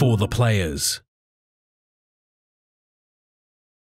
for the players.